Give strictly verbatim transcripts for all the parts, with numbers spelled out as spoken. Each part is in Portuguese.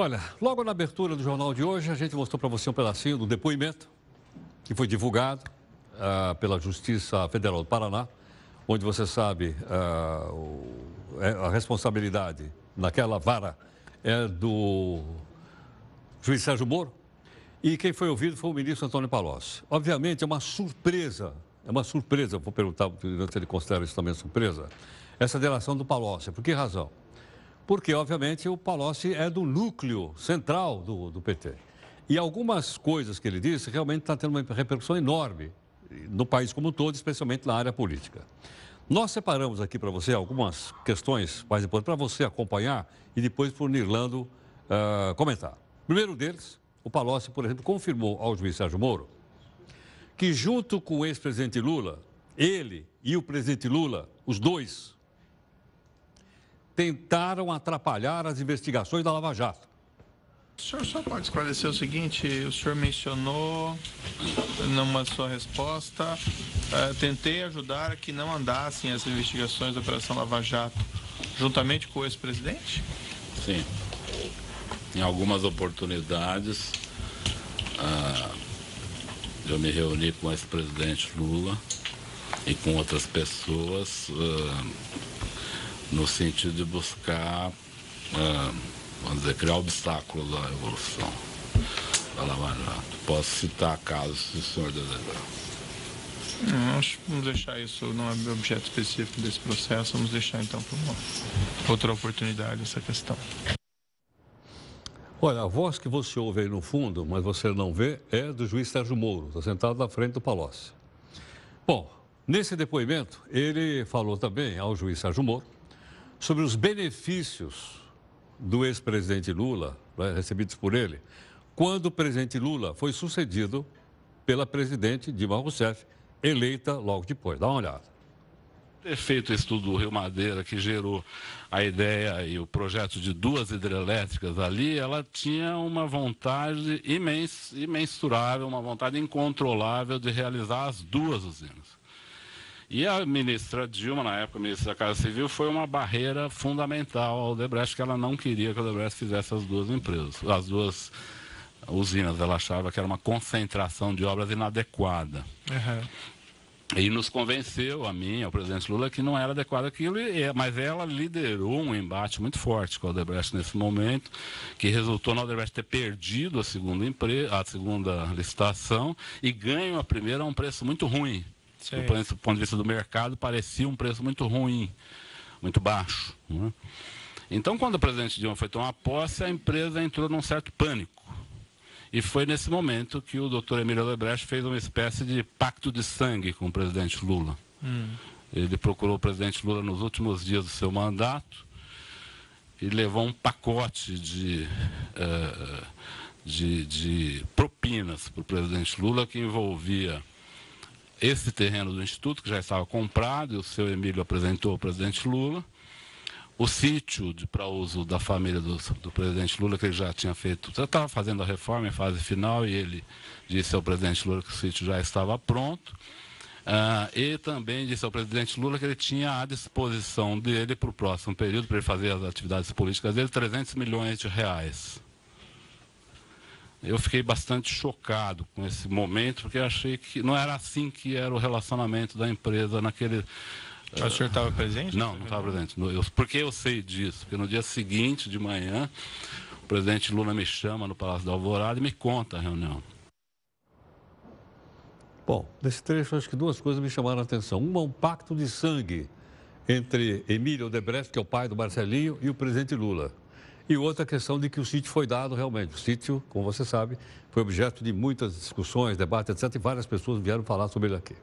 Olha, logo na abertura do jornal de hoje, a gente mostrou para você um pedacinho do depoimento que foi divulgado uh, pela Justiça Federal do Paraná, onde você sabe uh, o, a responsabilidade naquela vara é do juiz Sérgio Moro. E quem foi ouvido foi o ministro Antônio Palocci. Obviamente, é uma surpresa, é uma surpresa, vou perguntar se ele considera isso também surpresa, essa delação do Palocci. Por que razão? Porque, obviamente, o Palocci é do núcleo central do, do P T. E algumas coisas que ele disse realmente está tendo uma repercussão enorme no país como um todo, especialmente na área política. Nós separamos aqui para você algumas questões, mais importantes, para você acompanhar e depois para o Nirlando uh, comentar. Primeiro deles, o Palocci, por exemplo, confirmou ao juiz Sérgio Moro que, junto com o ex-presidente Lula, ele e o presidente Lula, os dois, tentaram atrapalhar as investigações da Lava Jato. O senhor só pode esclarecer o seguinte, o senhor mencionou numa sua resposta, uh, tentei ajudar a que não andassem as investigações da Operação Lava Jato, juntamente com o ex-presidente? Sim. Em algumas oportunidades, uh, eu me reuni com o ex-presidente Lula e com outras pessoas, uh, no sentido de buscar... Uh, vamos dizer, criar obstáculos à evolução da Lava Jato. Posso citar casos, se o senhor desejar. Nós vamos deixar isso, não é objeto específico desse processo, vamos deixar então para uma outra oportunidade essa questão. Olha, a voz que você ouve aí no fundo, mas você não vê, é do juiz Sérgio Moro, está sentado na frente do Palocci. Bom, nesse depoimento, ele falou também ao juiz Sérgio Moro sobre os benefícios do ex-presidente Lula, né, recebidos por ele, quando o presidente Lula foi sucedido pela presidente Dilma Rousseff, eleita logo depois. Dá uma olhada. Ter feito o estudo do Rio Madeira, que gerou a ideia e o projeto de duas hidrelétricas ali, ela tinha uma vontade imens, imensurável, uma vontade incontrolável de realizar as duas usinas. E a ministra Dilma, na época, a ministra da Casa Civil, foi uma barreira fundamental ao Odebrecht, que ela não queria que o Odebrecht fizesse as duas empresas, as duas usinas. Ela achava que era uma concentração de obras inadequada. Uhum. E nos convenceu, a mim, ao presidente Lula, que não era adequado aquilo, mas ela liderou um embate muito forte com o Odebrecht nesse momento, que resultou no Odebrecht ter perdido a segunda, empre... a segunda licitação e ganho a primeira a um preço muito ruim. Do ponto, do ponto de vista do mercado, parecia um preço muito ruim, muito baixo. Né? Então, quando o presidente Dilma foi tomar posse, a empresa entrou num certo pânico. E foi nesse momento que o doutor Emílio Odebrecht fez uma espécie de pacto de sangue com o presidente Lula. Hum. Ele procurou o presidente Lula nos últimos dias do seu mandato e levou um pacote de... Uh, de, de propinas para o presidente Lula, que envolvia esse terreno do Instituto, que já estava comprado, e o seu Emílio apresentou ao presidente Lula. O sítio para uso da família do, do presidente Lula, que ele já tinha feito, já estava fazendo a reforma em fase final, e ele disse ao presidente Lula que o sítio já estava pronto. Ah, e também disse ao presidente Lula que ele tinha à disposição dele, para o próximo período, para ele fazer as atividades políticas dele, trezentos milhões de reais. Eu fiquei bastante chocado com esse momento, porque achei que não era assim que era o relacionamento da empresa naquele... O uh... senhor estava presente? Não, não estava presente. Por que eu sei disso? Porque no dia seguinte de manhã, o presidente Lula me chama no Palácio da Alvorada e me conta a reunião. Bom, nesse trecho, acho que duas coisas me chamaram a atenção. Uma, um pacto de sangue entre Emílio Odebrecht, que é o pai do Marcelinho, e o presidente Lula. E outra questão de que o sítio foi dado realmente. O sítio, como você sabe, foi objeto de muitas discussões, debates, etcétera. E várias pessoas vieram falar sobre ele aqui.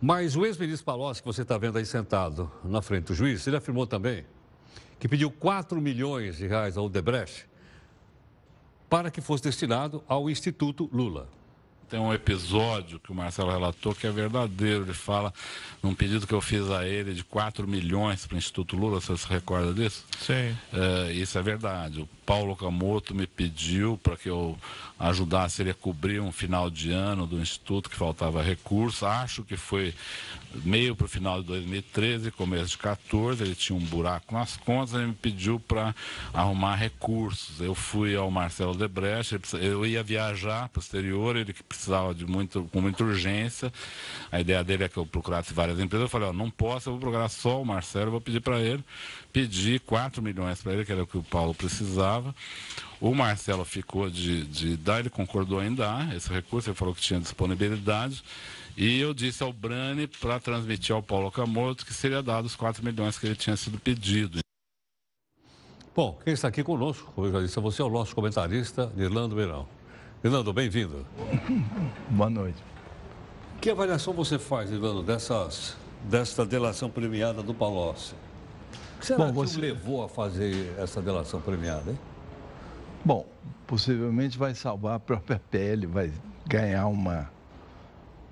Mas o ex-ministro Palocci, que você está vendo aí sentado na frente do juiz, ele afirmou também que pediu quatro milhões de reais ao Odebrecht para que fosse destinado ao Instituto Lula. tem um episódio que o Marcelo relatou que é verdadeiro. Ele fala num pedido que eu fiz a ele de quatro milhões para o Instituto Lula, você se recorda disso? Sim. É, isso é verdade. O Paulo Okamoto me pediu para que eu ajudasse ele a cobrir um final de ano do Instituto que faltava recurso. Acho que foi meio para o final de dois mil e treze, começo de quatorze, ele tinha um buraco nas contas, ele me pediu para arrumar recursos. Eu fui ao Marcelo Odebrecht, eu ia viajar para o exterior, ele que precisava de muito, com muita urgência. A ideia dele é que eu procurasse várias empresas. Eu falei, ó, não posso, eu vou procurar só o Marcelo, eu vou pedir para ele. Pedi quatro milhões para ele, que era o que o Paulo precisava. O Marcelo ficou de, de dar, ele concordou em dar esse recurso, ele falou que tinha disponibilidade. E eu disse ao Brani para transmitir ao Paulo Okamoto que seria dado os quatro milhões que ele tinha sido pedido. Bom, quem está aqui conosco, como eu já disse a você, é o nosso comentarista, Nirlando Beirão. Nirlando, bem-vindo. Boa noite. Que avaliação você faz, Nirlando, dessas, dessa delação premiada do Palocci? O que será Bom, que você... o levou a fazer essa delação premiada, hein? Bom, possivelmente vai salvar a própria pele, vai ganhar uma...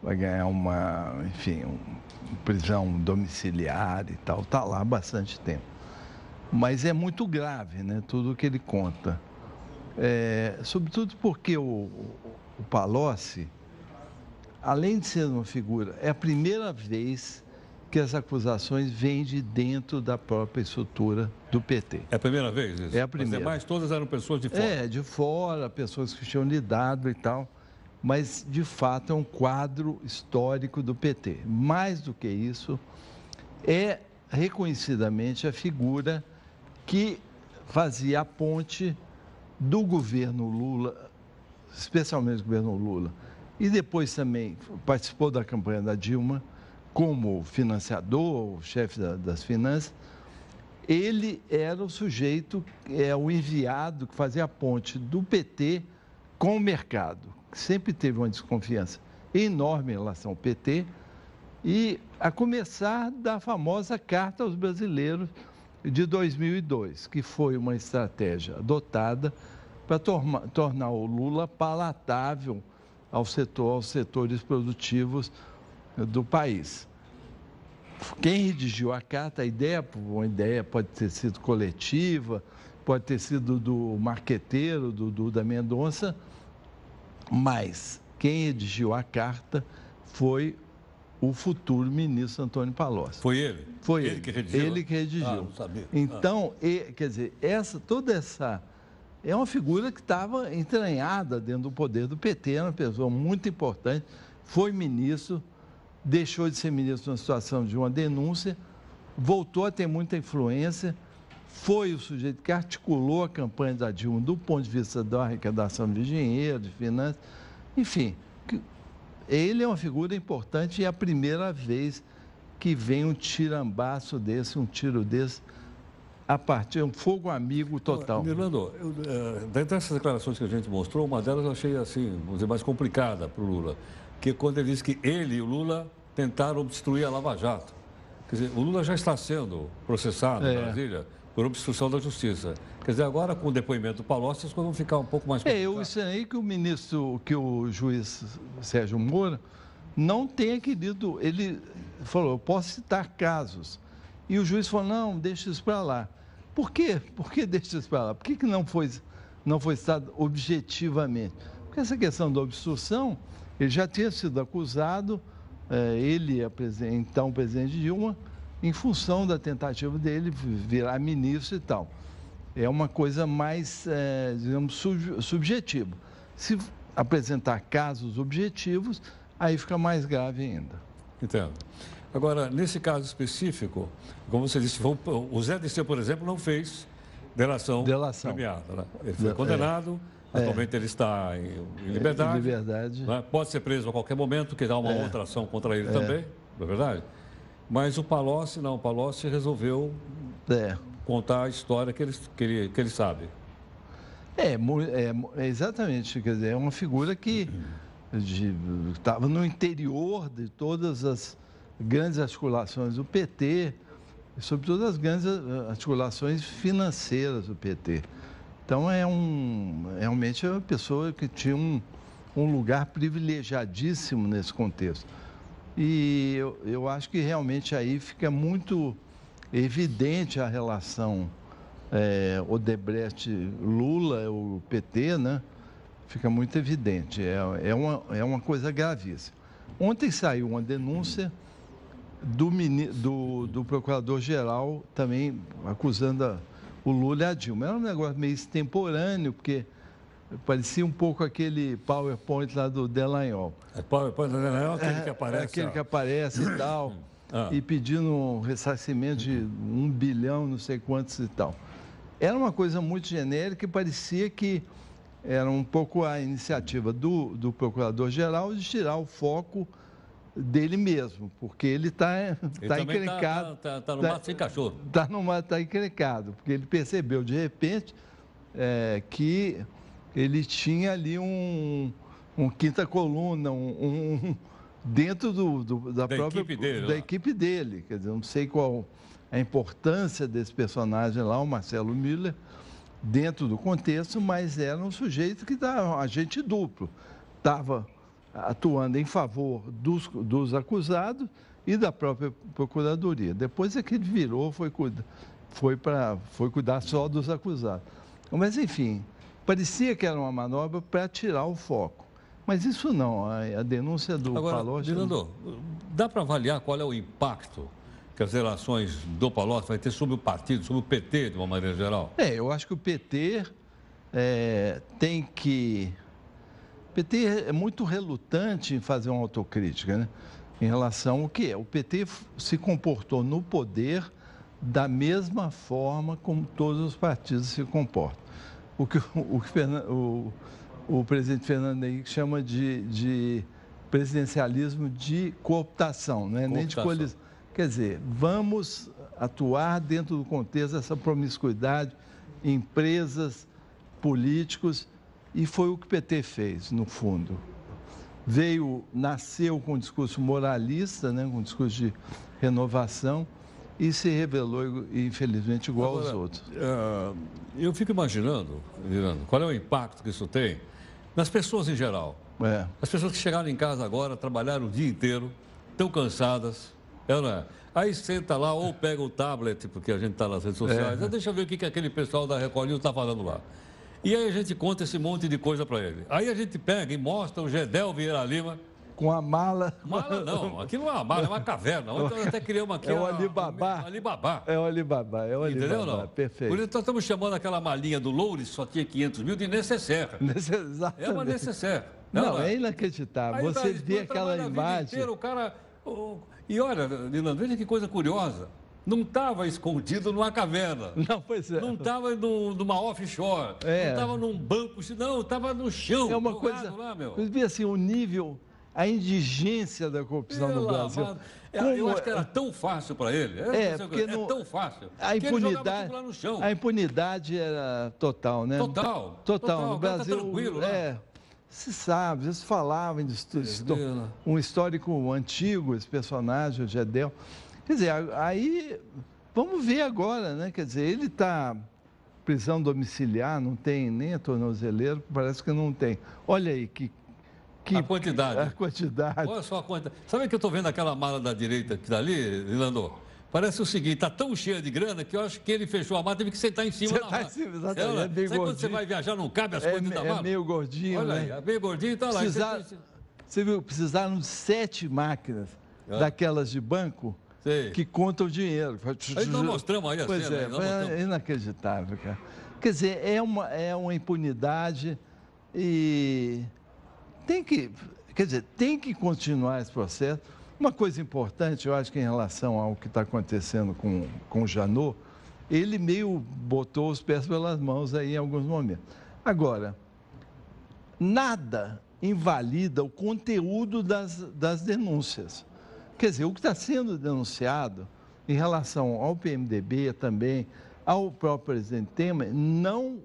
vai ganhar uma, enfim, um, prisão domiciliar e tal, está lá há bastante tempo. Mas é muito grave, né, tudo o que ele conta. É, sobretudo porque o, o Palocci, além de ser uma figura, é a primeira vez que as acusações vêm de dentro da própria estrutura do P T. É a primeira vez isso? É a primeira. As demais todas eram pessoas de fora? É, de fora, pessoas que tinham lidado e tal. Mas, de fato, é um quadro histórico do P T. Mais do que isso, é reconhecidamente a figura que fazia a ponte do governo Lula, especialmente o governo Lula, e depois também participou da campanha da Dilma como financiador, o chefe da, das finanças. Ele era o sujeito, é o enviado que fazia a ponte do P T com o mercado. Sempre teve uma desconfiança enorme em relação ao P T, e a começar da famosa Carta aos Brasileiros de dois mil e dois, que foi uma estratégia adotada para torma, tornar o Lula palatável ao setor, aos setores produtivos do país. Quem redigiu a carta, a ideia, uma ideia pode ter sido coletiva, pode ter sido do marqueteiro, do Duda Mendonça, mas quem redigiu a carta foi o futuro ministro Antônio Palocci. Foi ele? Foi ele. Ele que redigiu? Ele que redigiu. Ah, não sabia. Então, ah. ele, quer dizer, essa, toda essa... é uma figura que estava entranhada dentro do poder do P T, era uma pessoa muito importante, foi ministro, deixou de ser ministro na situação de uma denúncia, voltou a ter muita influência, foi o sujeito que articulou a campanha da Dilma do ponto de vista da arrecadação de dinheiro, de finanças, enfim. Ele é uma figura importante e é a primeira vez que vem um tirambaço desse, um tiro desse, a partir de um fogo amigo total. Nirlando, dessas declarações que a gente mostrou, uma delas eu achei assim, vamos dizer, mais complicada para o Lula, que quando ele disse que ele e o Lula tentaram obstruir a Lava Jato. Quer dizer, o Lula já está sendo processado é. em Brasília por obstrução da justiça. Quer dizer, agora com o depoimento do Palocci, as coisas vão ficar um pouco mais complicadas. É, eu estranhei que o ministro, que o juiz Sérgio Moro não tenha querido, ele falou, eu posso citar casos. E o juiz falou, não, deixa isso para lá. Por quê? Por que deixa isso para lá? Por que, que não foi, não foi citado objetivamente? Porque essa questão da obstrução, ele já tinha sido acusado, ele, então presidente Dilma, em função da tentativa dele virar ministro e tal. É uma coisa mais, é, digamos, subjetiva. Se apresentar casos objetivos, aí fica mais grave ainda. Entendo. Agora, nesse caso específico, como você disse, o Zé Dirceu, por exemplo, não fez delação, delação. premiada, né? Ele foi condenado, é. atualmente é. ele está em liberdade. Em liberdade. Né? Pode ser preso a qualquer momento, que dá uma é. outra ação contra ele é. também, não é verdade? Mas o Palocci, não, o Palocci resolveu é. contar a história que ele, que ele, que ele sabe. É, é, exatamente, quer dizer, é uma figura que estava no interior de todas as grandes articulações do P T, sobretudo as grandes articulações financeiras do P T. Então, é um, realmente é uma pessoa que tinha um, um lugar privilegiadíssimo nesse contexto. E eu, eu acho que realmente aí fica muito evidente a relação é, Odebrecht-Lula, o P T, né? Fica muito evidente, é, é, uma, é uma coisa gravíssima. Ontem saiu uma denúncia do, do, do procurador-geral também acusando a, o Lula e a Dilma. Era um negócio meio extemporâneo, porque parecia um pouco aquele PowerPoint lá do Delanhol. É PowerPoint do Delanhol, aquele que aparece. É, aquele ó. que aparece e tal, ah. e pedindo um ressarcimento de um bilhão, não sei quantos e tal. Era uma coisa muito genérica e parecia que era um pouco a iniciativa do, do procurador-geral de tirar o foco dele mesmo, porque ele está tá encrencado. Está tá, tá no tá, mato sem cachorro. Está no mato, está encrencado, porque ele percebeu de repente é, que... ele tinha ali um, um quinta coluna, um, um dentro do, do, da, da própria equipe dele, da lá. equipe dele. Quer dizer, não sei qual a importância desse personagem lá, o Marcelo Miller, dentro do contexto, mas era um sujeito que estava agente duplo. Estava atuando em favor dos, dos acusados e da própria procuradoria. Depois é que ele virou, foi, foi, pra, foi cuidar só dos acusados. Mas, enfim... parecia que era uma manobra para tirar o foco, mas isso não, a, a denúncia do Palocci... Nirlando, dá para avaliar qual é o impacto que as relações do Palocci vai ter sobre o partido, sobre o P T, de uma maneira geral? É, eu acho que o P T é, tem que... O P T é muito relutante em fazer uma autocrítica, né? Em relação ao que é. O P T se comportou no poder da mesma forma como todos os partidos se comportam. O que o, o, o presidente Fernando Henrique chama de, de presidencialismo de cooptação, né? Nem de colisão. Quer dizer, vamos atuar dentro do contexto dessa promiscuidade, empresas, políticos, e foi o que o P T fez, no fundo. Veio, nasceu com um discurso moralista, né? Com um discurso de renovação, e se revelou, infelizmente, igual Agora, aos outros. Uh, eu fico imaginando, Nirlando, qual é o impacto que isso tem nas pessoas em geral. É. As pessoas que chegaram em casa agora, trabalharam o dia inteiro, estão cansadas, ela, aí senta lá ou pega o tablet, porque a gente está nas redes sociais, é. deixa eu ver o que, que aquele pessoal da Record News está falando lá. E aí a gente conta esse monte de coisa para ele. Aí a gente pega e mostra o Geddel Vieira Lima... com a mala... Mala não, aquilo não é uma mala, é uma caverna. Ontem eu até criei uma aqui... É o Alibabá. Alibabá. É o Alibabá, é o Alibabá. Entendeu ou não? Perfeito. Por isso nós estamos chamando aquela malinha do Loures, só tinha quinhentos mil, de necessaire. Exatamente. É uma necessaire. Não, não é inacreditável. Aí, você tá, vê aquela imagem... Inteira, o cara... Oh, e olha, Nirlando, veja que coisa curiosa. Não estava escondido numa caverna. Não, pois é. Não estava numa offshore. É. Não estava num banco... Não, estava no chão. É uma coisa... Lá, meu. Você vê assim, o nível... A indigência da corrupção no Brasil. Como... Eu acho que era tão fácil para ele. Era é, porque é não... tão fácil. A impunidade, lá no chão. A impunidade era total, né? Total. Total. total. No Brasil, tá tranquilo, é, né? Se sabe, eles falavam de estu... um histórico antigo, esse personagem, o Geddel. Quer dizer, aí, vamos ver agora, né? Quer dizer, ele está... prisão domiciliar, não tem nem a tornozeleira, parece que não tem. Olha aí que... Que... A quantidade. A quantidade. Olha só a quantidade. Sabe que eu estou vendo aquela mala da direita que está ali, Nirlando? Parece o seguinte, está tão cheia de grana que eu acho que ele fechou a mala, teve que sentar em cima você da tá mala. Em cima, exatamente. Ela, é meio sabe gordinho. Quando você vai viajar, não cabe as é, coisas é, da mala? É meio gordinho, Olha né? aí, é meio gordinho e está lá. Precisar... Você... você viu, precisaram de sete máquinas é. daquelas de banco Sei. que contam o dinheiro. Aí nós mostramos aí a pois cena. Pois é, é inacreditável, cara. Quer dizer, é uma, é uma impunidade e... Tem que, quer dizer, tem que continuar esse processo. Uma coisa importante, eu acho que em relação ao que está acontecendo com, com o Janot, ele meio botou os pés pelas mãos aí em alguns momentos. Agora, nada invalida o conteúdo das, das denúncias. Quer dizer, o que está sendo denunciado em relação ao P M D B também, ao próprio presidente Temer, não,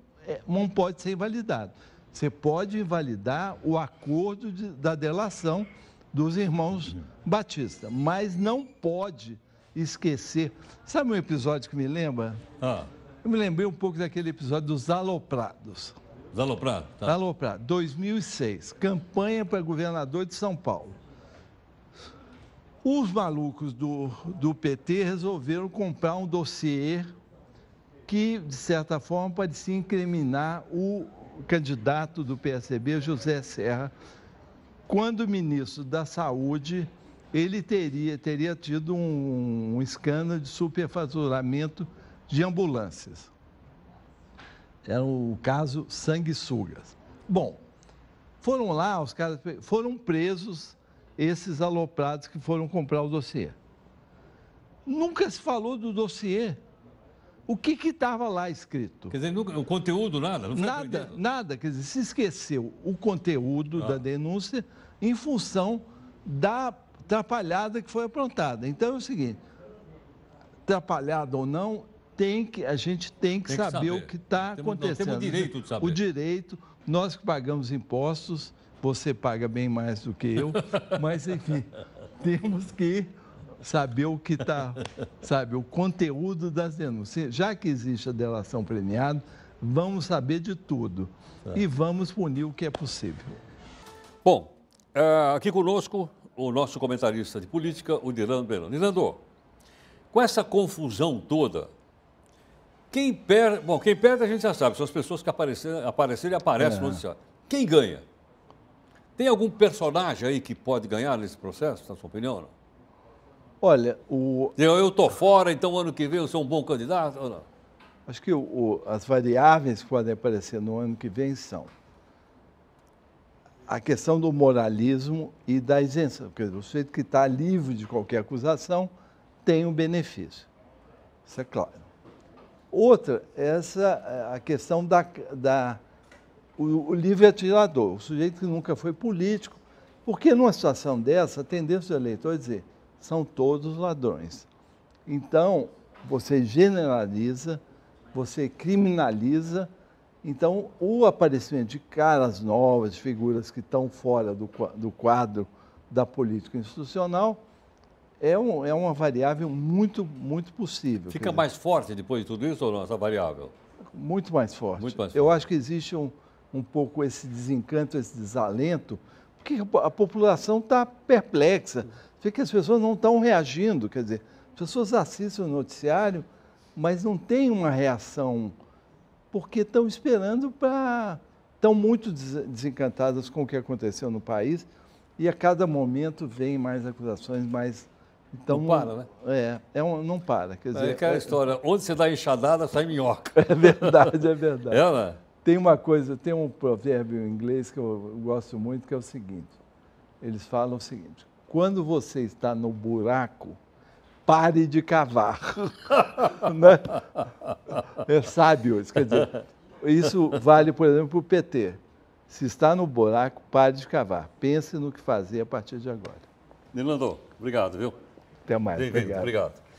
não pode ser invalidado. Você pode invalidar o acordo de, da delação dos irmãos Batista, mas não pode esquecer. Sabe um episódio que me lembra? Ah. Eu me lembrei um pouco daquele episódio dos Aloprados. Os Aloprados. Tá. Aloprados. dois mil e seis, campanha para governador de São Paulo. Os malucos do, do P T resolveram comprar um dossiê que, de certa forma, parecia incriminar o candidato do P S D B, José Serra, quando ministro da Saúde, ele teria, teria tido um, um escândalo de superfaturamento de ambulâncias. Era o caso Sanguessugas. Bom, foram lá, os caras foram presos, esses aloprados que foram comprar o dossiê. Nunca se falou do dossiê. O que que estava lá escrito? Quer dizer, nunca, o conteúdo, nada? Não foi nada, proibido. Nada. Quer dizer, se esqueceu o conteúdo ah. da denúncia em função da atrapalhada que foi aprontada. Então é o seguinte, atrapalhada ou não, tem que, a gente tem que, tem que saber, saber o que está acontecendo. Nós temos o direito de saber. O direito, nós que pagamos impostos, você paga bem mais do que eu, mas enfim, temos que saber o que está, sabe, o conteúdo das denúncias. Já que existe a delação premiada, vamos saber de tudo é. e vamos punir o que é possível. Bom, aqui conosco o nosso comentarista de política, o Nirlando Beirão. Nirlando, com essa confusão toda, quem perde, bom, quem perde a gente já sabe, são as pessoas que apareceram, apareceram e aparecem é. no noticiário. Quem ganha? Tem algum personagem aí que pode ganhar nesse processo, na sua opinião? Não? Olha, o... Eu estou fora, então ano que vem eu sou um bom candidato ou não? Acho que o, o, as variáveis que podem aparecer no ano que vem são a questão do moralismo e da isenção. Porque o sujeito que está livre de qualquer acusação tem um benefício. Isso é claro. Outra, essa, a questão da... da o, o livre atirador, o sujeito que nunca foi político. Porque numa situação dessa, a tendência do eleitor é dizer... São todos ladrões. Então, você generaliza, você criminaliza. Então, o aparecimento de caras novas, de figuras que estão fora do, do quadro da política institucional, é, um, é uma variável muito, muito possível. Fica mais forte depois de tudo isso ou não, essa variável? Muito mais forte. Muito mais forte. Eu acho que existe um, um pouco esse desencanto, esse desalento, porque a população está perplexa. Vê que as pessoas não estão reagindo, quer dizer, as pessoas assistem o noticiário, mas não tem uma reação, porque estão esperando para... Estão muito desencantadas com o que aconteceu no país e a cada momento vem mais acusações, mais... Então, não para, né? É, é um, não para, quer dizer... É aquela é, história, onde você dá enxadada, sai minhoca. É verdade, é verdade. É, né? Tem uma coisa, tem um provérbio em inglês que eu gosto muito, que é o seguinte, eles falam o seguinte... Quando você está no buraco, pare de cavar. Né? É sábio isso. Quer dizer, isso vale, por exemplo, para o P T. Se está no buraco, pare de cavar. Pense no que fazer a partir de agora. Nirlando, obrigado, viu? Até mais. Bem-vindo, obrigado. obrigado.